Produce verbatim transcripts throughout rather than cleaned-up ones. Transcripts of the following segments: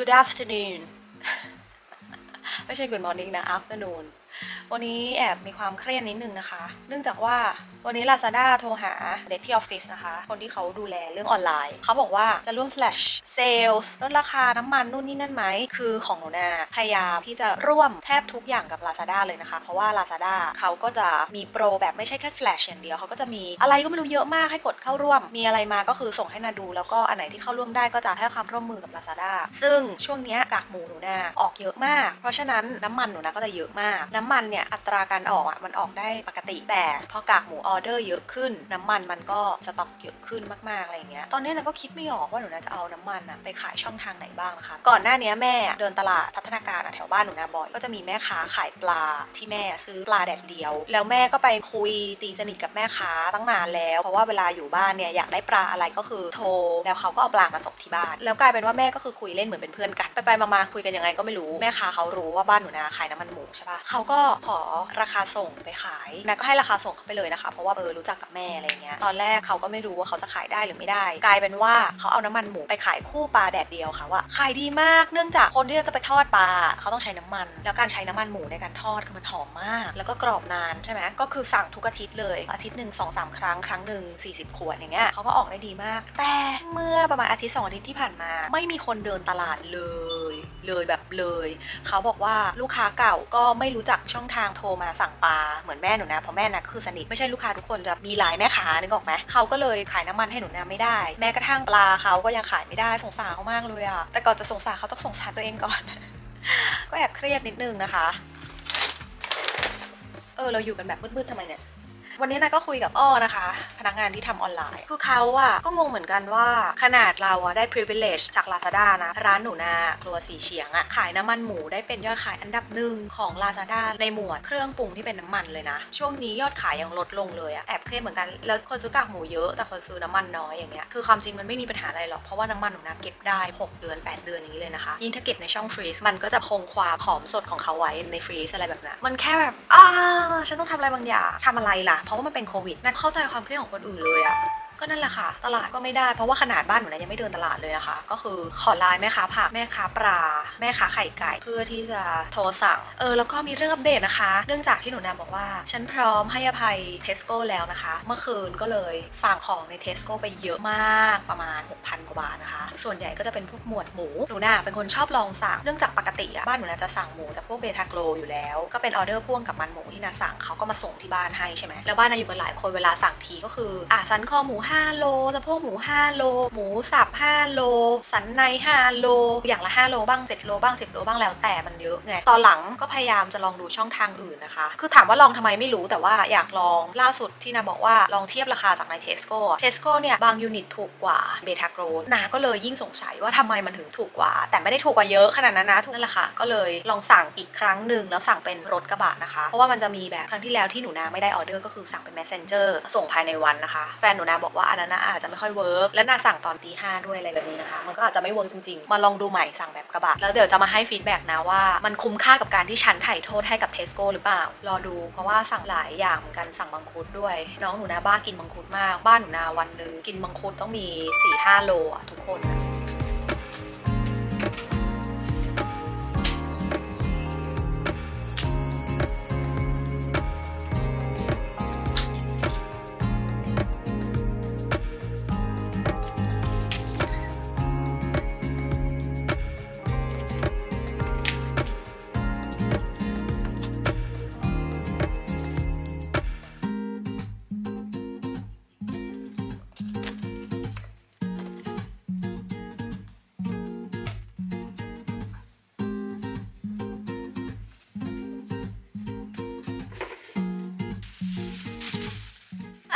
Good afternoon ไม่ใช่ Good morning นะ afternoon วันนี้แอบมีความเครียดนิดนึงนะคะเนื่องจากว่าวันนี้ Lazada โทรหาเด็กที่ออฟฟิศนะคะคนที่เขาดูแลเรื่องออนไลน์เขาบอกว่าจะร่วม Flash Sales ลดราคาน้ำมันนู่นนี่นั่นไหมคือของหนูนาพยายามที่จะร่วมแทบทุกอย่างกับ Lazada เลยนะคะเพราะว่า Lazada เขาก็จะมีโปรแบบไม่ใช่แค่ Flash อย่างเดียวเขาก็จะมีอะไรก็ไม่รู้เยอะมากให้กดเข้าร่วมมีอะไรมาก็คือส่งให้นาดูแล้วก็อันไหนที่เข้าร่วมได้ก็จะให้ความร่วมมือกับ Lazada ซึ่งช่วงนี้กากหมูหนูนาออกเยอะมากเพราะฉะนั้นน้ำมันหนูนาก็จะเยอะมากน้ำมันเนี่ยอัตราการออกอ่ะมันออกได้ปกติแต่พอกากหมูออเดอร์เยอะขึ้นน้ำมันมันก็สต็อกเยอะขึ้นมากๆอะไรเงี้ยตอนนี้เราก็คิดไม่ออกว่าหนูนาจะเอาน้ำมันอะไปขายช่องทางไหนบ้างนะคะก่อนหน้านี้แม่เดินตลาดพัฒนาการแถวบ้านหนูนาบ่อยก็จะมีแม่ค้าขายปลาที่แม่ซื้อปลาแดดเดียวแล้วแม่ก็ไปคุยตีสนิทกับแม่ค้าตั้งนานแล้วเพราะว่าเวลาอยู่บ้านเนี่ยอยากได้ปลาอะไรก็คือโทรแล้วเขาก็เอาปลามาส่งที่บ้านแล้วกลายเป็นว่าแม่ก็คือคุยเล่นเหมือนเป็นเพื่อนกันไปๆมาๆคุยกันยังไงก็ไม่รู้แม่ค้าเขารู้ว่าบ้านหนูนาขายน้ำมันหมูใช่ปะเขาก็ขอราคาส่งไปขายนะก็ให้ราคาส่งเขาไปเลยนะคะเพราะว่าเบอร์รู้จักกับแม่อะไรเงี้ยตอนแรกเขาก็ไม่รู้ว่าเขาจะขายได้หรือไม่ได้กลายเป็นว่าเขาเอาน้ำมันหมูไปขายคู่ปลาแดดเดียวค่ะว่าขายดีมากเนื่องจากคนที่จะไปทอดปลาเขาต้องใช้น้ำมันแล้วการใช้น้ำมันหมูในการทอดคือมันหอมมากแล้วก็กรอบนานใช่ไหมก็คือสั่งทุกอาทิตย์เลยอาทิตย์หนึ่งสองสามครั้งครั้งหนึ่งสี่สิบขวดอย่างเงี้ยเขาก็ออกได้ดีมากแต่เมื่อประมาณอาทิตย์สองอาทิตย์ที่ผ่านมาไม่มีคนเดินตลาดเลยเลยแบบเลยเขาบอกว่าลูกค้าเก่าก็ไม่รู้จักช่องทางโทรมาสั่งปลาเหมือนแม่หนูนะเพราะแม่นะคือสนิทไม่ใช่ลูกค้าทุกคนจะมีหลายแม่ค้านึกออกไหมเขาก็เลยขายน้ำมันให้หนูนะไม่ได้แม้กระทั่งปลาเขาก็ยังขายไม่ได้สงสารเขามากเลยอะแต่ก่อนจะสงสารเขาต้องสงสารตัวเองก่อน ก็แอบเครียดนิดนึงนะคะเออเราอยู่กันแบบมืดๆทำไมเนี่ยวันนี้นะก็คุยกับอ้อนะคะพนักงานที่ทำออนไลน์คือเขาอะก็งงเหมือนกันว่าขนาดเราอะได้ privilege จาก Lazada นะร้านหนูนาครัวสีเฉียงอะขายน้ำมันหมูได้เป็นยอดขายอันดับหนึ่งของ Lazada ในหมวดเครื่องปรุงที่เป็นน้ำมันเลยนะช่วงนี้ยอดขายยังลดลงเลยอะแอบเครียดเหมือนกันแล้วคนซื้อกากหมูเยอะแต่คนซื้อน้ำมันน้อยอย่างเงี้ยคือความจริงมันไม่มีปัญหาอะไรหรอกเพราะว่าน้ำมันหนูนาเก็บได้หกเดือนแปดเดือนอย่างนี้เลยนะคะยิ่งถ้าเก็บในช่องฟรีซมันก็จะคงความหอมสดของเขาไว้ในฟรีซอะไรแบบนั้นมันแค่แบบอ้าฉันต้องทำอะไรบางอย่างทำอะไรล่ะเพราะว่ามันเป็นโควิดนั่นเข้าใจความเครียดของคนอื่นเลยอะก็นั่นแหละค่ะตลาดก็ไม่ได้เพราะว่าขนาดบ้านหนูนะยังไม่เดินตลาดเลยนะคะก็คือขอไลน์แม่ค้าผักแม่ค้าปลาแม่ค้าไข่ไก่เพื่อที่จะโทรสั่งเออแล้วก็มีเรื่องอัปเดตนะคะเนื่องจากที่หนูนะบอกว่าฉันพร้อมให้อภัย Tesco แล้วนะคะเมื่อคืนก็เลยสั่งของใน Tesco ไปเยอะมากประมาณ หกพัน กว่าบาทนะคะส่วนใหญ่ก็จะเป็นพวกหมวดหมูหนูนะเป็นคนชอบลองสั่งเนื่องจากปกติบ้านหนูนะจะสั่งหมูจากพวกเบทาโกลอยู่แล้วก็เป็นออเดอร์พ่วงกับมันหมูที่นะสั่งเขาก็มาส่งที่บ้านให้ใช่ไหมแล้วบ้านนะอยู่กันหลายคนเวลาสั่งทีก็คืออ่ะสันคอหมูห้าโลสะโพกหมูห้าโลหมูสับห้าโลสันในห้าโลอย่างละห้าโลบ้างเจ็ดโลบ้างสิบโลบ้างแล้วแต่มันเยอะไงตอนหลังก็พยายามจะลองดูช่องทางอื่นนะคะคือถามว่าลองทำไมไม่รู้แต่ว่าอยากลองล่าสุดที่นาบอกว่าลองเทียบราคาจากใน Tesco Tesco เนี่ยบางยูนิตถูกกว่าเบทาโกรนาก็เลยยิ่งสงสัยว่าทำไมมันถึงถูกกว่าแต่ไม่ได้ถูกกว่าเยอะขนาดนั้นนะทุกนั่นแหละค่ะก็เลยลองสั่งอีกครั้งหนึ่งแล้วสั่งเป็นรถกระบะนะคะเพราะว่ามันจะมีแบบครั้งที่แล้วที่หนูนาไม่ได้ออเดอร์ก็คือสั่งเป็น Messenger ส่งภายในวันนะคะแฟนหนูนาบอกว่าอันนั้นอาจจะไม่ค่อยเวิร์กและน่าสั่งตอนตีห้าด้วยอะไรแบบนี้นะคะมันก็อาจจะไม่เวิร์กจริงๆมาลองดูใหม่สั่งแบบกระบะแล้วเดี๋ยวจะมาให้ฟีดแบ็กนะว่ามันคุ้มค่ากับการที่ฉันไถ่โทษให้กับ Tesco หรือเปล่ารอดูเพราะว่าสั่งหลายอย่างเหมือนกันสั่งมังคุดด้วยน้องหนูนาบ้ากินมังคุดมากบ้านหนูนาวันหนึ่งกินมังคุดต้องมี สี่ห้า โลอ่ะทุกคน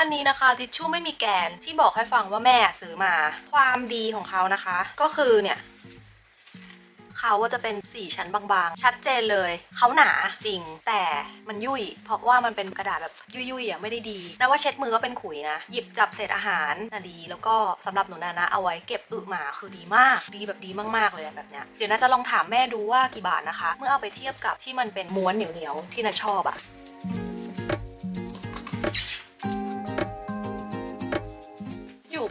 อันนี้นะคะทิชชู่ไม่มีแกนที่บอกให้ฟังว่าแม่ซื้อมาความดีของเขานะคะก็คือเนี่ยเขาว่าจะเป็นสีชั้นบางๆชัดเจนเลยเขาหนาจริงแต่มันยุ่ยเพราะว่ามันเป็นกระดาษแบบยุ่ยๆอ่ะไม่ได้ดีนะว่าเช็ดมือก็เป็นขุยนะหยิบจับเศษอาหารนะดีแล้วก็สำหรับหนูนานะเอาไว้เก็บอึหมาคือดีมากดีแบบดีมากๆเลยแบบเนี้ยเดี๋ยวน่าจะลองถามแม่ดูว่ากี่บาทนะคะเมื่อเอาไปเทียบกับที่มันเป็นม้วนเหนียวๆที่น่าชอบอ่ะ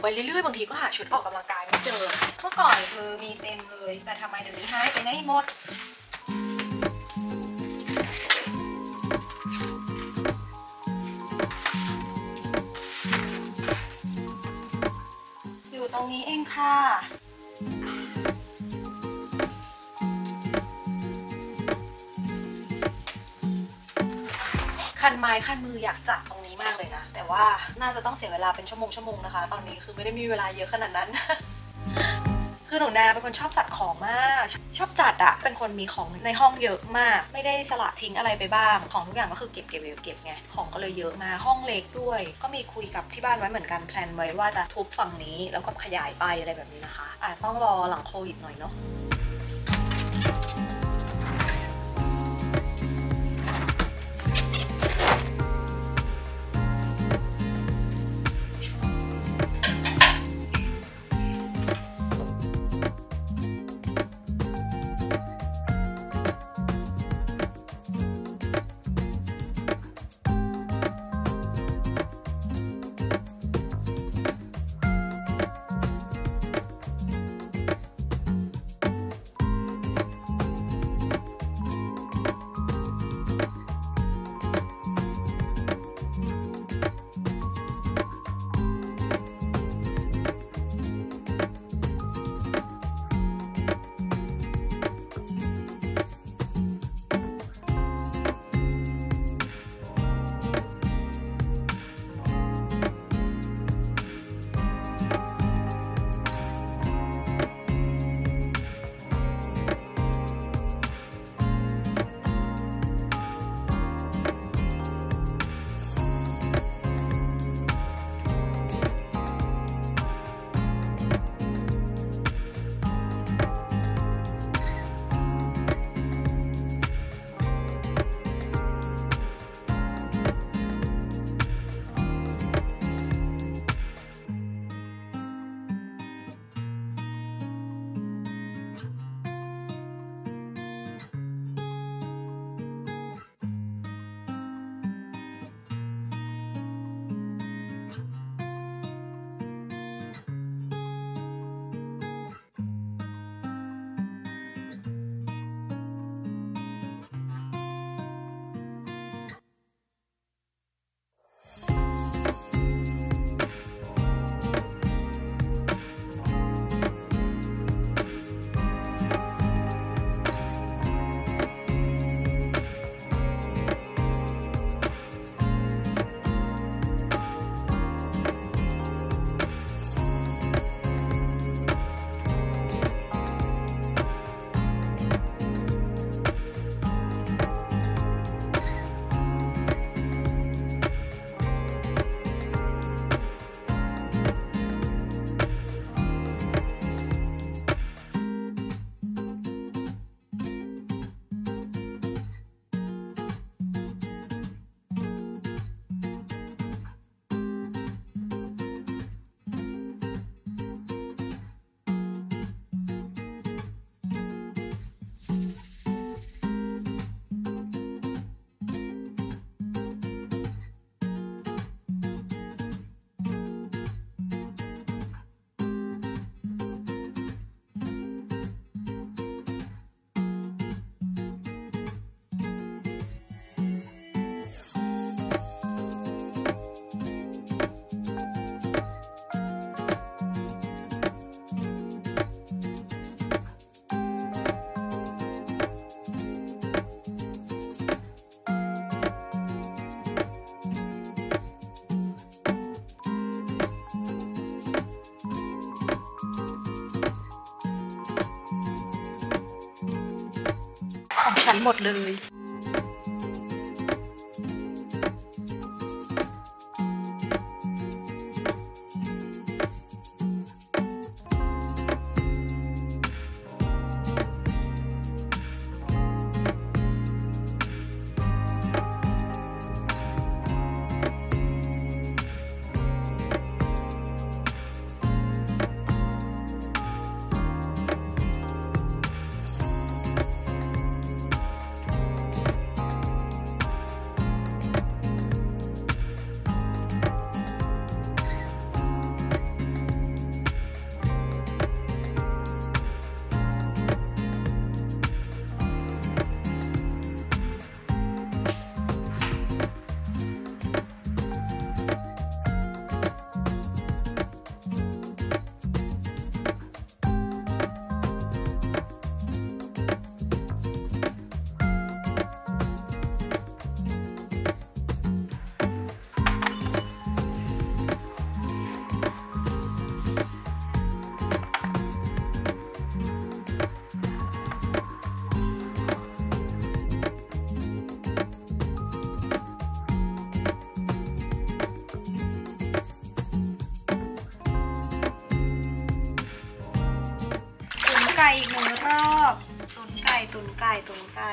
ไปเรื่อยๆบางทีก็หาชุดออกกำลังกายไม่เจอ เมื่อก่อนคือมีเต็มเลยแต่ทำไมเดี๋ยวนี้หายไปไหนหมดอยู่ตรงนี้เองค่ะคันไม้คันมืออยากจัดตรงนี้มากเลยนะแต่ว่าน่าจะต้องเสียเวลาเป็นชั่วโมงชั่วโมงนะคะตอนนี้คือไม่ได้มีเวลาเยอะขนาดนั้น คือหนูนาเป็นคนชอบจัดของมากชอบจัดอะเป็นคนมีของในห้องเยอะมากไม่ได้สละทิ้งอะไรไปบ้างของทุกอย่างก็คือเก็บเก็บเก็บไงของก็เลยเยอะมาห้องเล็กด้วยก็มีคุยกับที่บ้านไว้เหมือนกันแพลนไว้ว่าจะทุบฝั่งนี้แล้วก็ขยายไปอะไรแบบนี้นะคะอาจต้องรอหลังโควิดหน่อยเนาะฉันหมดเลย อบตุนไก่ตุนไก่ตุนไก่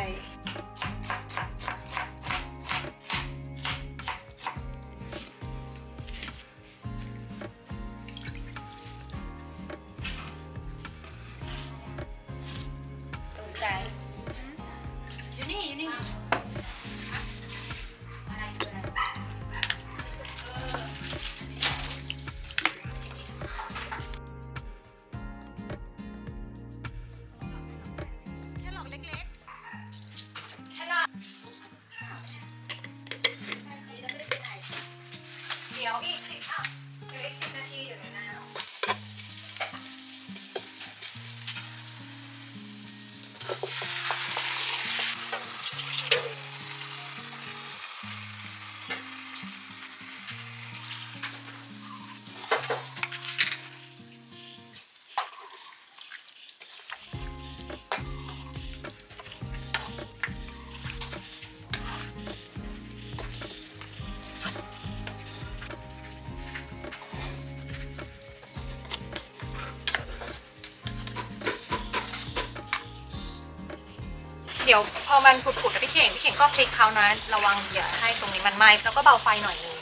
เดี๋ยวพอมันผุดๆแล้วพี่เข่งพี่เข่งก็คลิกเขานะระวังอย่าให้ตรงนี้มันไหม้แล้วก็เบาไฟหน่อยนึง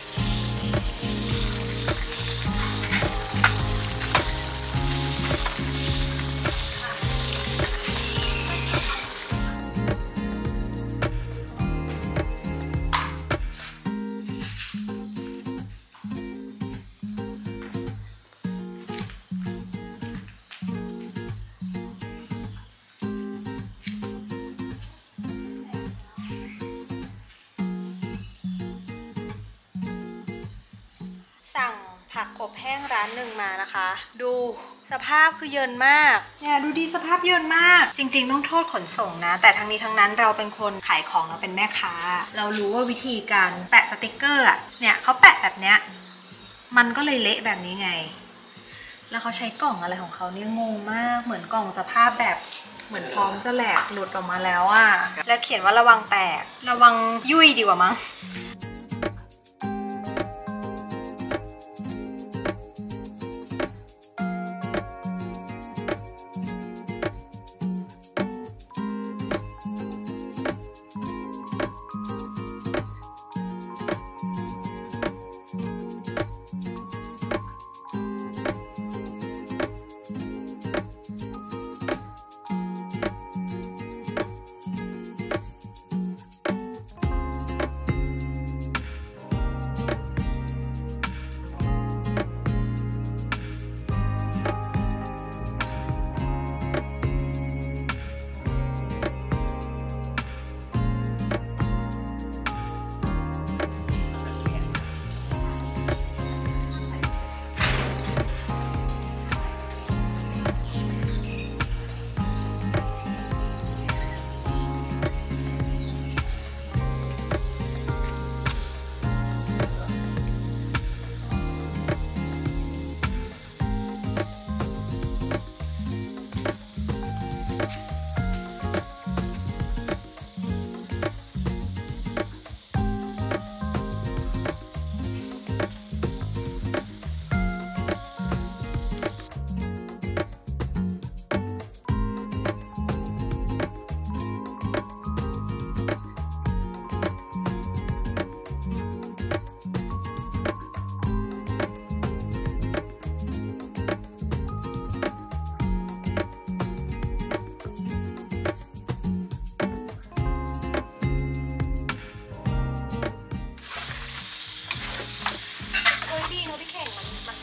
สั่งผักอบแห้งร้านหนึ่งมานะคะดูสภาพคือเยินมากเนี่ยดูดีสภาพเยินมากจริงๆต้องโทษขนส่งนะแต่ทั้งนี้ทั้งนั้นเราเป็นคนขายของเราเป็นแม่ค้าเรารู้ว่าวิธีการแปะสติกเกอร์เนี่ยเขาแปะแบบเนี้ยมันก็เลยเละแบบนี้ไงแล้วเขาใช้กล่องอะไรของเขาเนี่ยงงมากเหมือนกล่องสภาพแบบเหมือนพร้อมจะแหลกหลุดออกมาแล้วอะแล้วเขียนว่าระวังแตกระวังยุ่ยดีกว่ามั้ง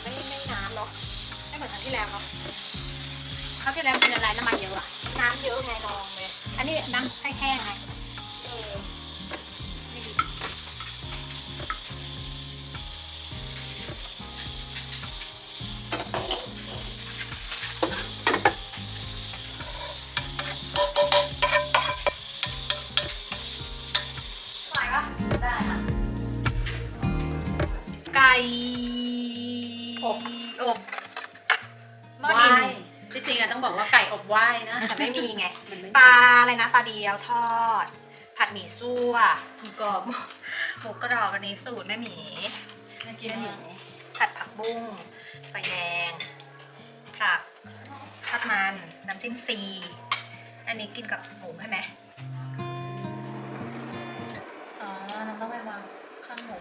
ไม่มีไงปลาอะไรนะปลาเดียวทอดผัดหมี่ซั่วหมูกรอบหมูกรอบอันนี้สูตรแม่หมีแม่หมีผัดผักบุ้งไฟแดงผักทอดมันน้ำจิ้มซี อันนี้กินกับหมูใช่ไหมอ๋อเราต้องไปวางข้างหมู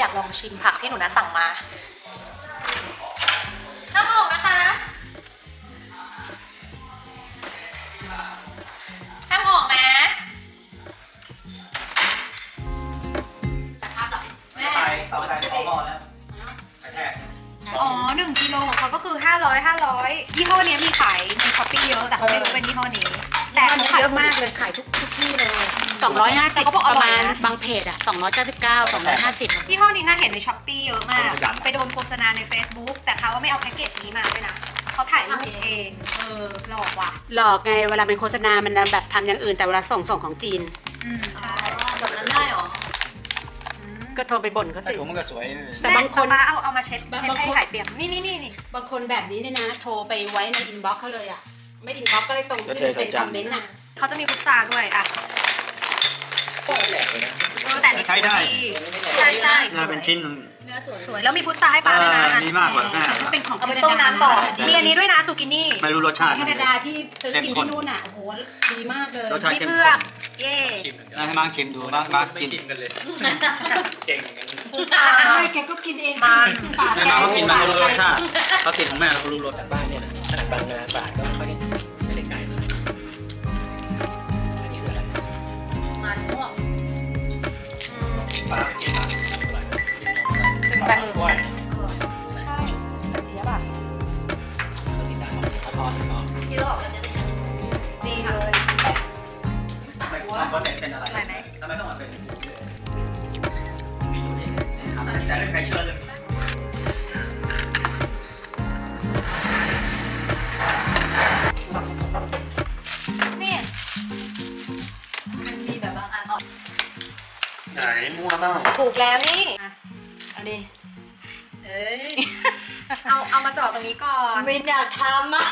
อยากลองชิมผักที่หนูนะสั่งมาน้ำอกนะคะน้ำอกนะแต่ภาพหน่อยแม่ต่อไปขอบอกแล้วอ๋อหนึ่งกิโลของเขาก็คือห้าร้อยห้าร้อยยี่ห้อนี้มีขายในช้อปปี้เยอะแต่เขาไม่รู้เป็นยี่ห้อนี้แต่เขาขายมากเลยขายทุกที่เลยสองร้อยห้าสิบประมาณบางเพจอะสองร้อยเก้าสิบเก้า สองร้อยห้าสิบที่ห้องนี้น่าเห็นในช้อปปี้เยอะมากไปโดนโฆษณาใน Facebook แต่เขาว่าไม่เอาแพ็กเกจนี้มาด้วยนะเขาถ่ายรูปเองเออหลอกว่ะหลอกไงเวลาเป็นโฆษณามันแบบทำอย่างอื่นแต่เวลาส่งส่งของจีนอืมใช่แบบนั้นได้หรอก็โทรไปบ่นเขาสิมันก็สวยแต่บางคนเอาเอามาเช็ดเช็ดให้หายเปียกนี่นี่นี่บางคนแบบนี้เนี่ยนะโทรไปไว้ในอินบ็อกซ์เขาเลยอะไม่อินบ็อกซ์ก็เลยตรงที่เป็นคอมเมนต์น่ะเขาจะมีพุทราด้วยอะใช้ได้ใช่ใช่เนื้อเป็นชิ้นเนื้อสวยแล้วมีพุทราให้ปลาด้วยนะมีมากกว่าแม่เป็นของเอาไปต้มน้ำต่อมีอันนี้ด้วยนะซูกินี่ไม่รู้รสชาติแคนาดาที่ซื้อกินที่นู่นอ่ะโอ้โหดีมากเลยมีเปลือกเย่ให้มาชิมดูมามากินกันเลยเก่งกันเลยแกก็กินเองมามาเขากินมาเขารู้รสชาติเขากินของแม่เขารู้รสจากบ้านเนี่ยขนาดบางนาบาทก็ค่อยไม่ได้ไกลเลยอันนี้คืออะไรมันม่วงปลาเกล็ดปลาเป็นปลาหมึกไม่ใช่เจี๊ยบอ่ะเขาติดตามเขาทอดเขาที่เราออกกันจะเป็นดีเลยทำไมเขาเป็นอะไรทำไมต้องเป็นมีอยู่นี่แต่ไม่ใครเชื่อเลยนี่มันมีแบบบางอันออกไหนมั่วบ้างถูกแล้วนี่อันนี้เอ้ย เอาเอามาจอดตรงนี้ก่อนวินอยากทำอ่ะ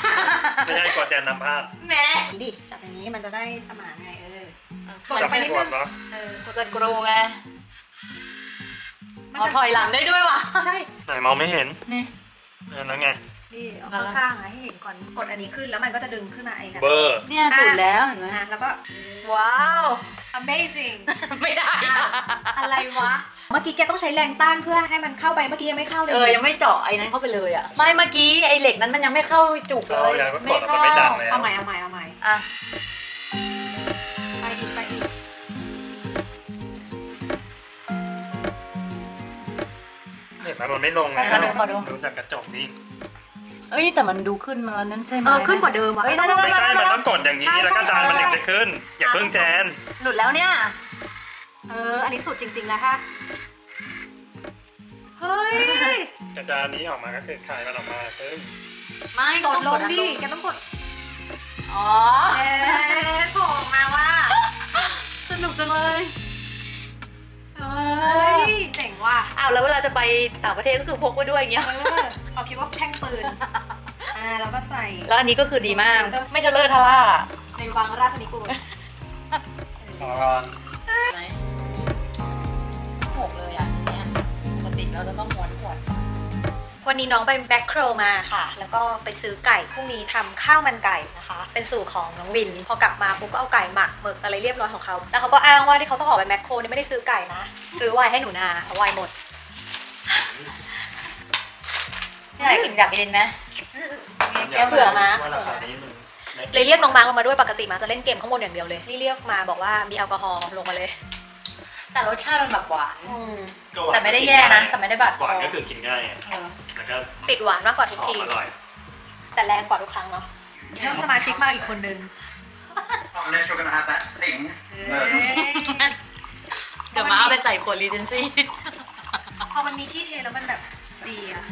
ไม่ใช่กอดแจนนำภาพแหมดิจับอย่างนี้มันจะได้สมานไงเออจับไปนิดนึงเออกดกรูไงเอาถอยหลังได้ด้วยว่ะใช่ไหนมองไม่เห็นนี่แล้วไงนี่เอาข้างๆให้เห็นก่อนกดอันนี้ขึ้นแล้วมันก็จะดึงขึ้นมาเองเบอร์เนี่ยถูกแล้วเห็นไหมแล้วก็ว้าว amazing ไม่ได้อะไรวะเมื่อกี้แกต้องใช้แรงต้านเพื่อให้มันเข้าไปเมื่อกี้ยังไม่เข้าเลยเออยังไม่เจาะไอ้นั้นเข้าไปเลยอ่ะไม่เมื่อกี้ไอ้เหล็กนั้นมันยังไม่เข้าจุกเลยไม่เข้าเอาใหม่เอาใหม่เอาใหม่อ่ะไปอีกไปอีกเนี่ยมันไม่ลงไงดูจากกระจกนี่เอ้ยแต่มันดูขึ้นมาแล้วนั่นใช่ไหมเออขึ้นกว่าเดิมอ่ะไม่ใช่มันต้องกดอย่างนี้แล้วก็จานมันถึงจะขึ้นอย่าเพิ่งแจนหลุดแล้วเนี่ยเอออันนี้สุดจริงๆแล้วค่ะเฮ้ยแต่จานนี้ออกมาก็คือคลายมันออกมาเพิ่งไม่กดลงดิแกต้องกดอ๋อเอ๊ะโผล่มาว่าสนุกจังเลยเฮ้ยเจ๋งว่ะอ้าวแล้วเวลาจะไปต่างประเทศก็คือพกไว้ด้วยอย่างเงี้ยเอาคิดว่าแท่งปืนอ่าแล้วก็ใส่แล้วอันนี้ก็คือดีมากไม่เชลเลอร์ทาร่าในวังราชนิกูลขอรอนหกเลยอ่ะเนี่ยปกติเราจะต้องม้วนขวดวันนี้น้องไปแบ็คโครมาค่ะแล้วก็ไปซื้อไก่พรุ่งนี้ทำข้าวมันไก่นะคะเป็นสูตรของน้องวินพอกลับมาปุ๊บก็เอาไก่หมักหมึกอะไรเรียบร้อยของเขาแล้วเขาก็อ้างว่าที่เขาต้องออกไปแมคโครนี่ไม่ได้ซื้อไก่นะซื้อไวน์ให้หนูนาไวน์หมดอยากกินอยากกินไหมแกเบื่อมาเลยเรียกน้องมาลงมาด้วยปกติมาจะเล่นเกมข้างบนอย่างเดียวเลยนี่เรียกมาบอกว่ามีแอลกอฮอล์ลงมาเลยแต่รสชาติมันแบบหวานแต่ไม่ได้แย่นะแต่ไม่ได้บาดคอหวานก็คือกินง่ายแล้วก็ติดหวานมากกว่าทุกทีแต่แรงกว่าทุกครั้งเนาะเริ่มสมาชิกมาอีกคนนึงเล่นโชกันฮาตะสิงเดี๋ยวมาเอาไปใส่ขวดรีเจนซี่พอมันมีที่เทแล้วมันแบบดีอะ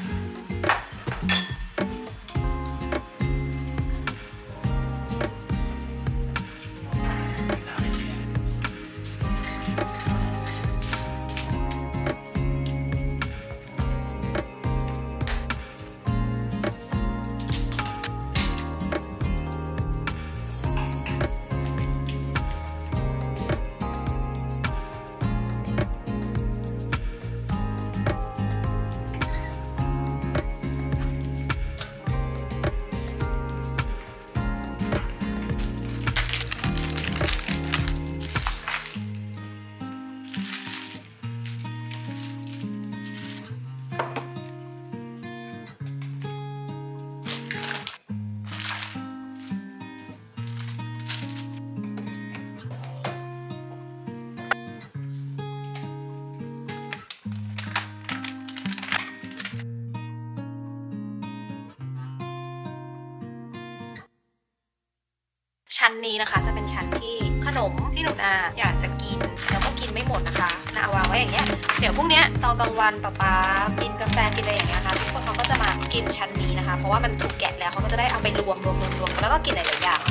ชั้นนี้นะคะจะเป็นชั้นที่ขนมที่หนูนาอยากจะกินแล้วก็กินไม่หมดนะคะนาวางไว้อย่างเงี้ยเดี๋ยวพวกเนี้ยตอนกลางวันป๊าป๊ากินกาแฟกินอะไรอย่างเงี้ยนะคะทุกคนเขาก็จะมากินชั้นนี้นะคะเพราะว่ามันถูกแกะแล้วเขาก็จะได้เอาไปรวมรวมรวมแล้วก็กินหลายๆอย่าง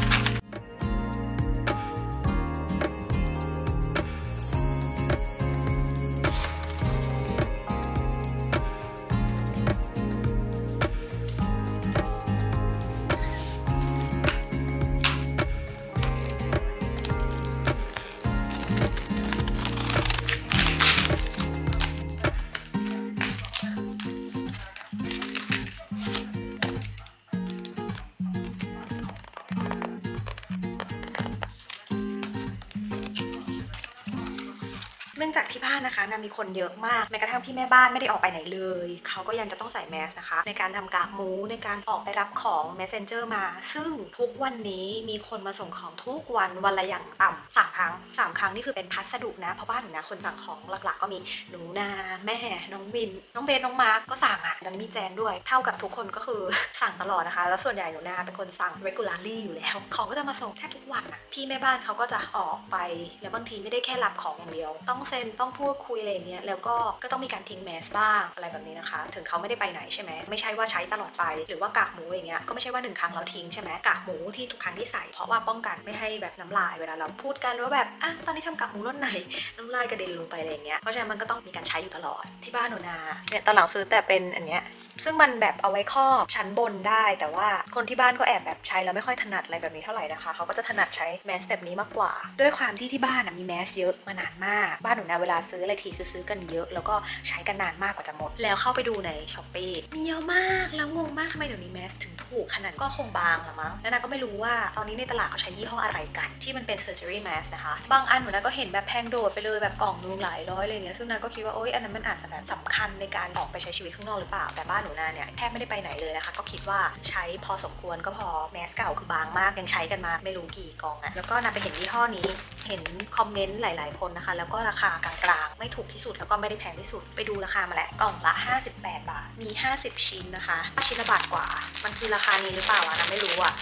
จากที่บ้านนะคะนะมีคนเยอะมากแม้กระทั่งพี่แม่บ้านไม่ได้ออกไปไหนเลยเขาก็ยังจะต้องใส่แมสนะคะในการทำกากหมูในการออกไปรับของ messenger มาซึ่งทุกวันนี้มีคนมาส่งของทุกวันวันละอย่างต่ำสามครั้งสามครั้งนี่คือเป็นพัสดุนะเพราะบ้านหนูนะคนสั่งของหลักๆก็มีหนูนาแม่น้องวินน้องเบนน้องมาร์กก็สั่งอ่ะตอนนี้มีแจนด้วยเท่ากับทุกคนก็คือสั่งตลอดนะคะแล้วส่วนใหญ่หนูนาเป็นคนสั่ง regularly อยู่แล้วของก็จะมาส่งแทบทุกวันอ่ะพี่แม่บ้านเขาก็จะออกไปแล้วบางทีไม่ได้แค่รับของอย่างเดียวต้องเซ็นต้องพูดคุยอะไรอย่างเงี้ยแล้วก็ก็ต้องมีการทิ้งแมสบ้างอะไรแบบนี้นะคะถึงเขาไม่ได้ไปไหนใช่ไหมไม่ใช่ว่าใช้ตลอดไปหรือว่ากากหมูอย่างเงี้ยก็ไม่ใช่ว่าหนึ่งครั้งเราทิ้งใช่ไหมกากหมูที่ทุกครั้งที่ใส่เพราะว่าป้องกันไม่ให้แบบน้ำลายเวลาเราพูดกันว่าแบบอ่ะตอนนี้ทำกากหมูรสไหนน้ำลายกระเด็นลงไปอะไรอย่างเงี้ยเพราะฉะนั้นมันก็ต้องมีการใช้อยู่ตลอดที่บ้านหนูนาเนี่ยตอนหลังซื้อแต่เป็นอันเนี้ย ซึ่งมันแบบเอาไว้ครอบชั้นบนได้แต่ว่าคนที่บ้านก็แอบแบบใช้แล้วไม่ค่อยถนัดอะไรแบบนี้เท่าไหร่นะคะเขาก็จะถนัดใช้แมสแบบนี้มากกว่าด้วยความที่ที่บ้านมีแมสเยอะมานานมากบ้านหนูนะเวลาซื้ออะไรทีคือซื้อกันเยอะแล้วก็ใช้กันนานมากกว่าจะหมดแล้วเข้าไปดูในช้อปปี้มีเยอะมากแล้วงงมากทำไมเดี๋ยวนี้แมสถึงถูกขนาดก็คงบางละมั้งแล้วนะก็ไม่รู้ว่าตอนนี้ในตลาดเขาใช้ยี่ห้ออะไรกันที่มันเป็น surgery mask นะคะบางอันหนูนะก็เห็นแบบแพงโดดไปเลยแบบกล่องนึงหลายร้อยเลยเนี่ยซึ่งนะก็คิดว่าโอ๊ยอันนั้นมันอาจจะแบบสำคัญในการออกไปใช้ชีวิตข้างนอกหรือเปล่าแต่บ้านหนูนะเนี่ยแทบไม่ได้ไปไหนเลยนะคะก็คิดว่าใช้พอสมควรก็พอแมสเก่าคือบางมากยังใช้กันมาไม่รู้กี่กองอะแล้วก็นะไปเห็นยี่ห้อนี้เห็นคอมเมนต์หลายๆคนนะคะแล้วก็ราคากลางๆไม่ถูกที่สุดแล้วก็ไม่ได้แพงที่สุดไปดูราคามาแล้วกล่องละห้าสิบแปดบาทมีห้าสิบชิ้นนะคะชิ้นละบาทกว่ามันคือราคานี้หรือเปล่าอะนะไม่รู้อะ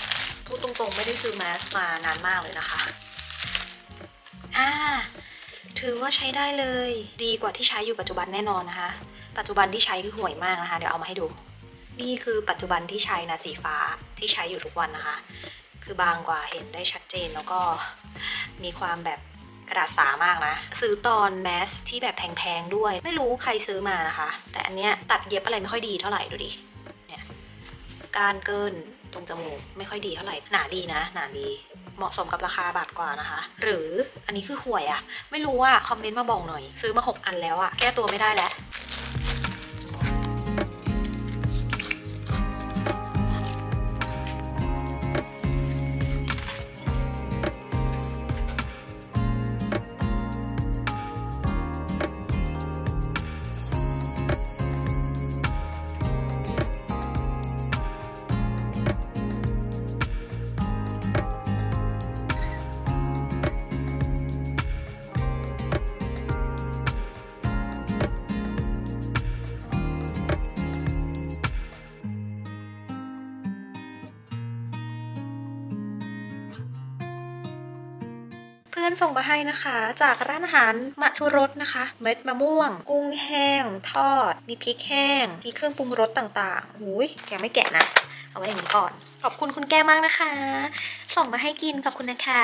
พูดตรงๆไม่ได้ซื้อแมสมานานมากเลยนะคะอ่าถือว่าใช้ได้เลยดีกว่าที่ใช้อยู่ปัจจุบันแน่นอนนะคะปัจจุบันที่ใช้คือห่วยมากนะคะเดี๋ยวเอามาให้ดูนี่คือปัจจุบันที่ใช้นะสีฟ้าที่ใช้อยู่ทุกวันนะคะคือบางกว่าเห็นได้ชัดเจนแล้วก็มีความแบบกระดาษสามากนะซื้อตอนแมสที่แบบแพงๆด้วยไม่รู้ใครซื้อมานะคะแต่อันเนี้ยตัดเย็บอะไรไม่ค่อยดีเท่าไหร่ดูดิเนี่ยการเกินตรงจมูกไม่ค่อยดีเท่าไหร่หนาดีนะหนาดีเหมาะสมกับราคาบาทกว่านะคะหรืออันนี้คือห่วยอะไม่รู้ว่าคอมเมนต์มาบอกหน่อยซื้อมาหกอันแล้วอะแก้ตัวไม่ได้แล้วส่งมาให้นะคะจากร้านอาหารมะทุรสนะคะเม็ดมะม่วงกุ้งแห้งทอดมีพริกแห้งมีเครื่องปรุงรสต่างๆอุ้ยแกไม่แกะนะเอาไว้อย่างนี้ก่อนขอบคุณคุณแกมากนะคะส่งมาให้กินขอบคุณนะคะ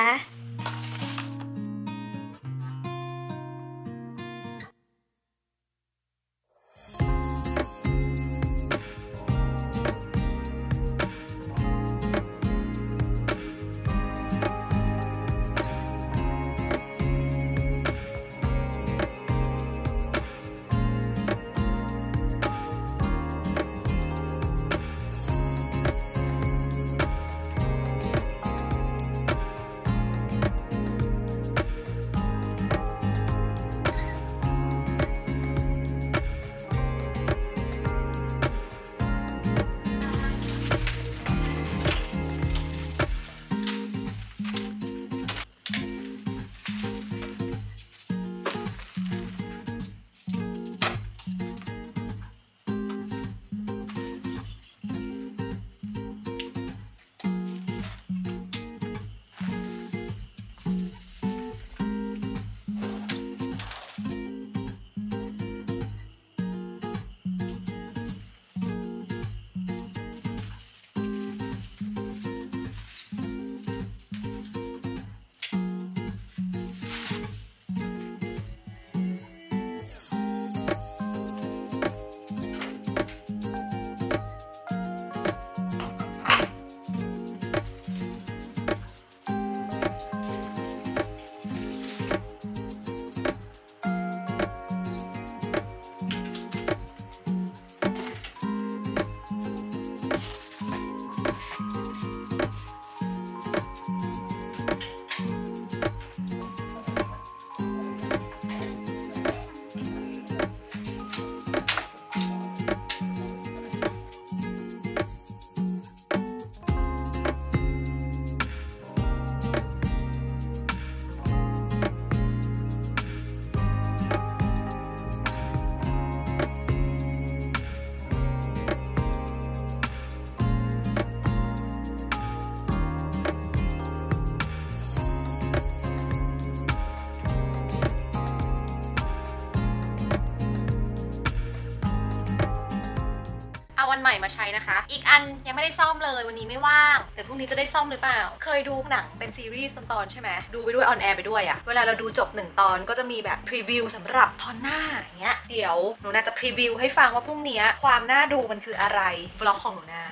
มาใช้นะคะอีกอันยังไม่ได้ซ่อมเลยวันนี้ไม่ว่างแต่พรุ่งนี้จะได้ซ่อมหรือเปล่าเคยดูหนังเป็นซีรีส์ตอนใช่ไหมดูไปด้วยออนแอร์ไปด้วยอะเวลาเราดูจบหนึ่งตอนก็จะมีแบบพรีวิวสำหรับตอนหน้าอย่างเงี้ยเดี๋ยวหนูน่าจะพรีวิวให้ฟังว่าพรุ่งนี้ความน่าดูมันคืออะไรบล็อกของหนูนา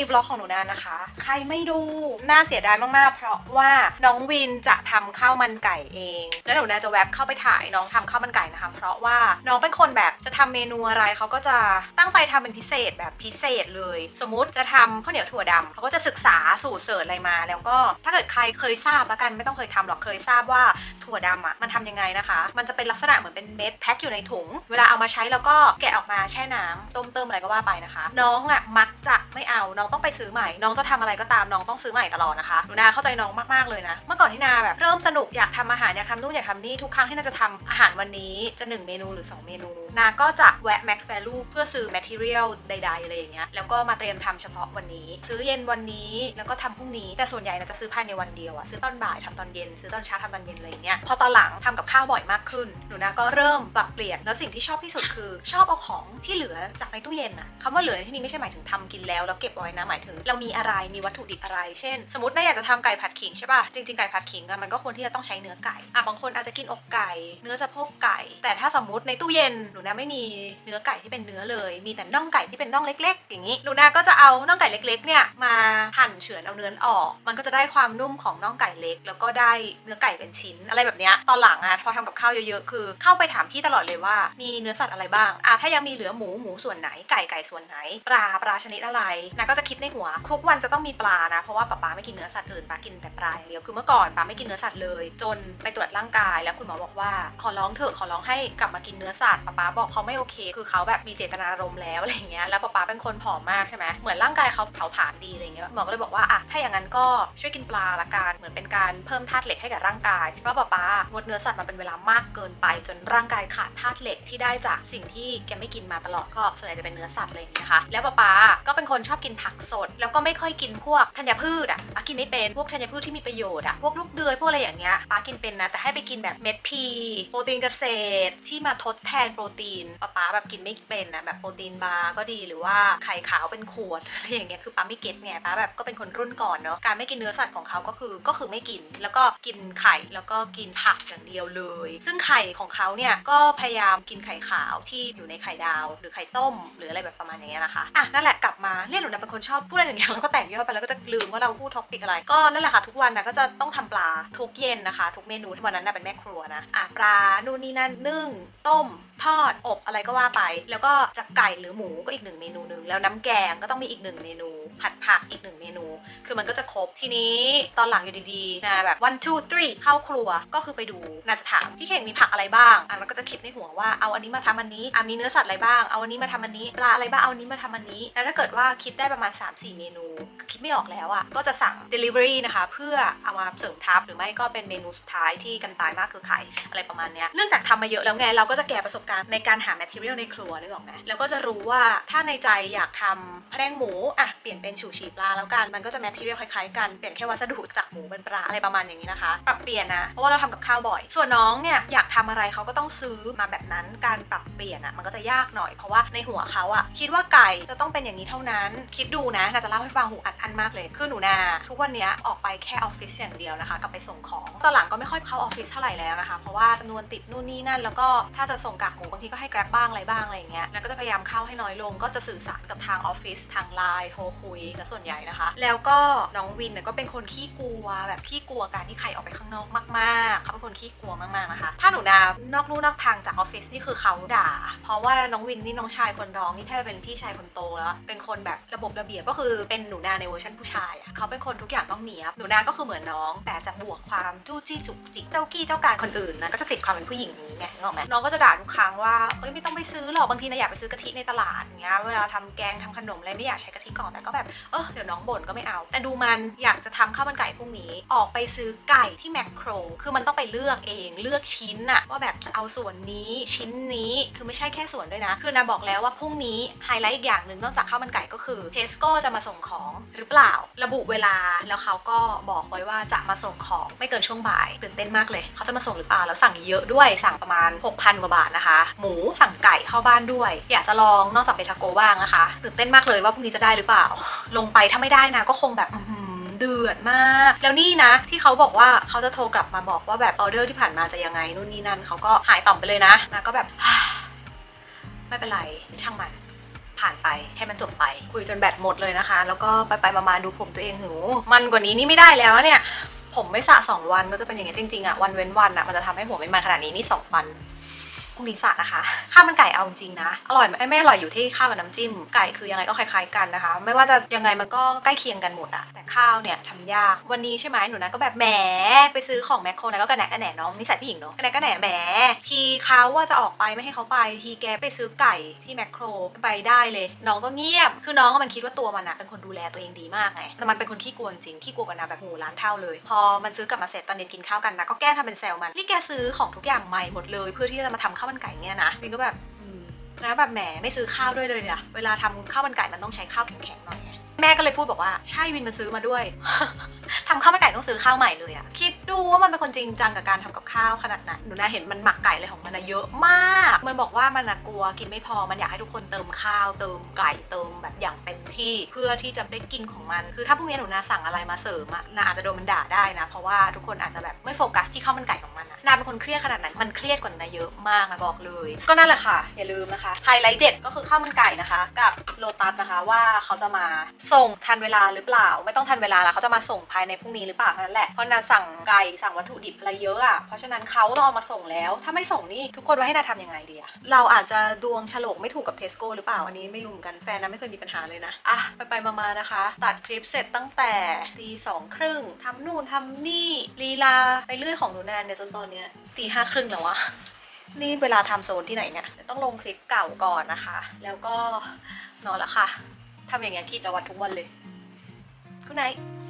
มีบล็อกของหนูนานะคะใครไม่ดูน่าเสียดายมากๆเพราะว่าน้องวินจะทำข้าวมันไก่เองแล้วหนูนาจะแวบเข้าไปถ่ายน้องทำข้าวมันไก่นะคะเพราะว่าน้องเป็นคนแบบจะทำเมนูอะไรเขาก็จะตั้งใจทำเป็นพิเศษแบบพิเศษเลยสมมุติจะทำข้าวเหนียวถั่วดำเขาก็จะศึกษาสูตรเสิร์ชอะไรมาแล้วก็ถ้าเกิดใครเคยทราบละกันไม่ต้องเคยทำหรอกเคยทราบว่าถั่วดำอ่ะมันทำยังไงนะคะมันจะเป็นลักษณะเหมือนเป็นเม็ดแพ็คอยู่ในถุงเวลาเอามาใช้แล้วก็แกะออกมาแช่น้ำต้มเติมอะไรก็ว่าไปนะคะน้องอ่ะมักจะไม่เอาน้องต้องไปซื้อใหม่น้องจะทำอะไรก็ตามน้องต้องซื้อใหม่ตลอดนะคะหนูนาเข้าใจน้องมากๆเลยนะเมื่อก่อนที่นาแบบเริ่มสนุกอยากทำอาหารอยากทำนู่นอยากทำนี่ทุกครั้งที่นาจะทำอาหารวันนี้จะหนึ่งเมนูหรือสองเมนูนาก็จะแวะ max value เพื่อซื้อ material ใดๆอะไรอย่างเงี้ยแล้วก็มาเตรียมทำเฉพาะวันนี้ซื้อเย็นวันนี้แล้วก็ทำพรุ่งนี้แต่ส่วนใหญ่นาจะซื้อภายในวันเดียวอะซื้อตอนบ่ายทำตอนเย็นซื้อตอนเช้าทำตอนเย็นอะไรอย่างเงี้ยพอตอนหลังทำกับข้าวบ่อยมากขึ้นหนูนาก็เริ่มปรับเปลี่ยนแล้วสิ่งที่ชอบที่สุดคือชอบเอาของที่เหลือจากในตู้เย็นอะคำว่าเหลือในที่นี้ไม่ใช่หมายถึงทำกินแล้วแล้วเก็บไว้นะหมายถึงเรามีอะไรมีวัตถุดิบอะไรเช่นสมมติน่าอยากจะทำไก่ผัดขิงใช่ป่ะจริงๆไก่ผัดขิงมันก็ควรที่จะต้องใช้เนื้อไก่อ่ะบางคนอาจจะกินอกไก่เนื้อสะโพกไก่แต่ถ้าสมมติในตู้เย็นหนูนาไม่มีเนื้อไก่ที่เป็นเนื้อเลยมีแต่น่องไก่ที่เป็นน่องเล็กๆอย่างนี้หนูนาก็จะเอาน่องไก่เล็กๆเนี่ยมาหั่นเฉือนเอาเนื้อออกมันก็จะได้ความนุ่มของน่องไก่เล็กแล้วก็ได้เนื้อไก่เป็นชิ้นอะไรแบบเนี้ยตอนหลังอ่ะพอทำกับข้าวเยอะๆคือเข้าไปถามพี่ตลอดเลยว่ามีเนื้อสัตว์อะไรบ้างอ่ะถ้ายังมีเหลือหมูหมูส่วนไหนไก่ไก่ส่วนไหนปลาปลาชนิดอะไรนะก็จะคิดในหัวทุกวันจะต้องมีปลานะเพราะว่าป๊าป๊าไม่กินเนื้อสัตว์อื่นป๊ากินแต่ปลาอย่างเดียวคือเมื่อก่อนป๊าไม่กินเนื้อสัตว์เลยจนไปตรวจร่างกายแล้วคุณหมอบอกว่าขอร้องเถอะขอร้องให้กลับมากินเนื้อสัตว์ป๊าป๊าบอกเขาไม่โอเคคือเขาแบบมีเจตนารมณ์แล้วอะไรเงี้ยแล้วป๊าป๊าเป็นคนผอมมากใช่ไหมเหมือนร่างกายเขาเผาผลาญดีอะไรเงี้ยหมอก็เลยบอกว่าอ่ะถ้าอย่างนั้นก็ช่วยกินปลาละกันเหมือนเป็นการเพิ่มธาตุเหล็กให้กับร่างกายเพราะป๊าป๊างดเนื้อสัตว์มาเป็นเวลามากเกินไปจนร่างกายขาดธาตุเหล็กที่ได้จากสิ่งที่แกไม่กินมาตลอดก็ส่วนใหญ่จะเป็นเนื้อสัตว์อะไรอย่างเงี้ยค่ะแล้วป๊าป๊าก็เป็นคนชอบกินผักสดแล้วก็ไม่ค่อยกินพวกธัญพืชอ่ะป๊ากินไม่เป็นพวกธัญพืชที่มีประโยชน์อ่ะพวกลูกเดือยพวกอะไรอย่างเงี้ยป๊ากินเป็นนะแต่ให้ไปกินแบบเม็ดพีโปรตีนเกษตรที่มาทดแทนโปรตีนป๊าป๊าแบบกินไม่เป็นนะแบบโปรตีนบาร์ก็ดีหรือว่าไข่ขาวเป็นขวดอะไรอย่างเงี้ยคือป๊าไม่เก็ตไงป๊าแบบก็เป็นคนรุ่นก่อนเนาะการไม่กินเนื้อสัตว์ของเขาก็คือก็คือไม่กินแล้วก็กินไข่แล้วก็กินผักอย่างเดียวเลยซึ่งไข่ของเขาเนี่ยก็พยายามกินไข่ขาวที่อยู่ในไข่ดาวหรือไข่ต้มหรืออะไรแบบประมาณอย่างเงี้ยนะคะอ่ะนั่นแหละกลับมาเรียกหนูนะเป็นคนชอบพูดอะไรอย่างเงี้ยแล้วก็แต่งเยอะไปแล้วก็จะลืมว่าเราพูดท็อปปิกอะไรก็นั่นแหละค่ะทุกวันนะก็จะต้องทำปลาทุกเย็นนะคะทุกเมนูที่วันนั้นนะเป็นแม่ครัวนะอ่ะปลานู่นนี่นั่นนึ่งต้มทอดอบอะไรก็ว่าไปแล้วก็จากไก่หรือหมูก็อีกหนึ่งเมนูนึงแล้วน้ำแกงก็ต้องมีอีกหนึ่งเมนูผัดผักอีกหนึ่งเมนูคือมันก็จะครบทีนี้ตอนหลังอยู่ดีๆนะแบบ one two three เข้าครัวก็คือไปดูน่าจะถามพี่เข่งมีผักอะไรบ้างอ่ะมันก็จะคิดในหัวว่าเอาอันนี้มาทำอันนี้อ่ะมีเนื้อสัตว์อะไรบ้างเอาอันนี้มาทำอันนี้ปลาอะไรบ้างเอาอันนี้มาทำอันนี้แล้วถ้าเกิดว่าคิดได้ประมาณ สามสี่ เมนูคิดไม่ออกแล้วอ่ะก็จะสั่ง delivery นะคะเพื่อเอามาเสริมทับหรือไม่ก็เป็นเมนูสุดท้ายที่กันตายมากคือไข่อะไรประมาณเนี้ยเนื่องจากทำมาเยอะแล้วไงเราก็จะแก่ประสบการณ์ในการหา material ในครัวนึกออกไหมแล้วก็จะรู้ว่าถ้าในใจอยากทำแพร่งหมูอ่ะเปลี่ยนเป็นฉู่ฉี่ปลาแล้วกันมันก็จะ material คล้ายๆกันเปลี่ยนแค่วัสดุจากหมูเป็นปลาอะไรประมาณอย่างนี้นะคะปรับเปลี่ยนนะเพราะว่าเราทำกับข้าวบ่อยส่วนน้องเนี่ยอยากทำอะไรเขาก็ต้องซื้อมาแบบนั้นการปรับเปลี่ยนอ่ะมันก็จะยากหน่อยเพราะว่าในหัวเขาอ่ะคิดว่าไก่จะต้องเป็นอย่างนี้เท่านั้นคิดดูนะน่าจะเล่าให้ฟังหูอัดอันมากเลยคือหนูนาทุกวันนี้ออกไปแค่ออฟฟิศอย่างเดียวนะคะกลับไปส่งของตอนหลังก็ไม่ค่อยเข้าออฟฟิศเท่าไหร่แล้วนะคะเพราะว่าจำนวนติดนู่นนี่นั่นแล้วก็ถ้าจะส่งกากหมูบางทีก็ให้แกร็บบ้างอะไรบ้างอะไรอย่างเงี้ยแล้วก็จะพยายามเข้าให้น้อยลงก็จะสื่อสารกับทางออฟฟิศทางไลน์โทรคุยแต่ส่วนใหญ่นะคะแล้วก็น้องวินเนี่ยก็เป็นคนขี้กลัวแบบขี้กลัวการที่ใครออกไปข้างนอกมากๆเขาเป็นคนขี้กลัวมากๆนะคะถ้าหนูนานอกลู่นอกทางจากออฟฟิศนี่คือเขาด่าเพราะว่าน้องวินนี่น้องชายคนรองนี่แทบเป็นพี่ชายคนโตแล้วเป็นคนแบบระบบระเบียบก็คือเป็นหนูนาในเวอร์ชันผู้ชายอ่ะเขาเป็นคนทุกอย่างต้องเนียบหนูนาก็คือเหมือนน้องแต่จะบวกความจู้จี้จุกจิกเจ้ากี้เจ้าการคนอื่นนะก็จะติดความเป็นผู้หญิงนี้ไงน้องแม่น้องก็จะด่าทุกครั้งว่าเอ้ยไม่ต้องไปซื้อหรอกบางทีนะอยากไปซื้อกะทิในตลาดเงี้ยเวลาทำแกงทำขนมอะไรไม่อยากใช้กะทิก่อนแต่ก็แบบเออเดี๋ยวน้องบ่นก็ไม่เอาแต่ดูมันอยากจะทำข้าวมันไก่พวกนี้ออกไปซื้อไก่ที่แมคโครคือมันต้องไปเลือกเองเลือกชิ้นอะว่าแบบจะเอาส่วนนี้ชิ้นนี้คือไม่ใช่แค่ส่วนด้วยนะคือนาบอกแล้วว่าพรุ่งนี้ไฮไลท์อีกอย่างหนึ่งนอกจากข้าวมันไก่ก็คือเทสโก้จะมาส่งของหรือเปล่าระบุเวลาแล้วเขาก็บอกไว้ว่าจะมาส่งของไม่เกินช่วงบ่ายตื่นเต้นมากเลยเขาจะมาส่งหรือเปล่าแล้วสั่งเยอะด้วยสั่งประมาณ หกพัน กว่าบาทนะคะ หมูสั่งไก่เข้าบ้านด้วยอยากจะลองนอกจากไปทาโก้บ้างนะคะตื่นเต้นมากเลยว่าพรุ่งนี้จะได้หรือเปล่าลงไปถ้าไม่ได้นะก็คงแบบเดือดมากแล้วนี่นะที่เขาบอกว่าเขาจะโทรกลับมาบอกว่าแบบออเดอร์ที่ผ่านมาจะยังไงนู่นนี่นั่นเขาก็หายต่อมไปเลยนะนะก็แบบไม่เป็นไรช่างมันผ่านไปให้มันจบไปคุยจนแบตหมดเลยนะคะแล้วก็ไปไปมาๆดูผมตัวเองหูมันกว่านี้นี่ไม่ได้แล้วเนี่ยผมไม่สระสองวันก็จะเป็นอย่างนี้จริงๆอ่ะวันเว้นวันอ่ะมันจะทำให้ผมไม่มันขนาดนี้นี่สองวันพรุ่งนี้สระนะคะข้าวมันไก่เอาจริงนะอร่อยไม่อร่อยอยู่ที่ข้าวกับน้ำจิ้มไก่คือยังไงก็คล้ายๆกันนะคะไม่ว่าจะยังไงมันก็ใกล้เคียงกันหมดอ่ะแต่ข้าวเนี่ยทำยากวันนี้ใช่ไหมหนูนะก็แบบแหมไปซื้อของแมคโครนะก็กระแหนกกระแหนน้องนิสัยผู้หญิงเนาะกระแหนกกระแหนแหมทีเขาว่าจะออกไปไม่ให้เขาไปทีแกไปซื้อไก่ที่แมคโครไปได้เลยน้องก็เงียบคือน้องมันคิดว่าตัวมันอ่ะเป็นคนดูแลตัวเองดีมากไงแต่มันเป็นคนขี้กลัวจริงขี้กลัวกันนะแบบหูล้านเท่าเลยพอมันซื้อกลับมาเสร็จตอนเย็นกินข้าวกันนะก็แกล้งทำเป็นแซวมันนี่แกซื้อของทุกอย่างใหม่หมดเลยเพื่อที่จะมาทำข้าวมันไก่เนี่ยนะบินก็แบบนะแบบแหมไม่ซื้อข้าวด้วยเลยอะเวลาทำข้าวมันไก่มันต้องใช้ข้าวแข็งๆหน่อยแม่ก็เลยพูดบอกว่าใช่วินมันซื้อมาด้วย ทำข้าวมันไก่ต้องซื้อข้าวใหม่เลยอะคิดดูว่ามันเป็นคนจริงจังกับการทำกับข้าวขนาดนั้นหนูน่าเห็นมันหมักไก่เลยของมันนะเยอะมากมันบอกว่ามันกลัวกินไม่พอมันอยากให้ทุกคนเติมข้าวเติมไก่เติมแบบอย่างเต็มที่เพื่อที่จะได้กินของมันคือถ้าพรุ่งนี้หนูน่าสั่งอะไรมาเสริมอะน่าอาจจะโดนมันด่าได้นะเพราะว่าทุกคนอาจจะแบบไม่โฟกัสที่ข้าวมันไก่ของมันน่าเป็นคนเครียดขนาดนั้นมันเครียดกว่าน่าเยอะมากนะบอกเลยก็นั่นแหละค่ะอย่าลืมนะคะไฮไลท์เด็ดก็คือข้าวมันไก่นะคะกับโลตัสนะคะว่าเขาจะมาส่งทันเวลาหรือเปล่าไม่ต้องทันเวลาแล้วเขาจะมาส่งภายในพรุ่งนี้หรือเปล่านั่นแหละเพราะนาสั่งไก่สั่งวัตถุดิบอะไรเยอะอ่ะเพราะฉะนั้นเขาต้องเอามาส่งแล้วถ้าไม่ส่งนี่ทุกคนว่าให้นาทำยังไงดีอะเราอาจจะดวงฉลกไม่ถูกกับเทสโก้หรือเปล่าอันนี้ไม่รู้กันแฟนนะไม่เคยมีปัญหาเลยนะอ่ะไปไปมาๆนะคะตัดคลิปเสร็จตั้งแต่ตีสองครึ่งทำนู่นทำนี่ลีลาไปเรื่อยของหนูนาเนี่ยจนตอนเนี้ยตีห้าครึ่งแล้วอะนี่เวลาทำโซนที่ไหนเนี่ยต้องลงคลิปเก่าก่อนนะคะแล้วก็นอนละค่ะทำอย่างเงี้ยที่จะวัดทุกวันเลย Good night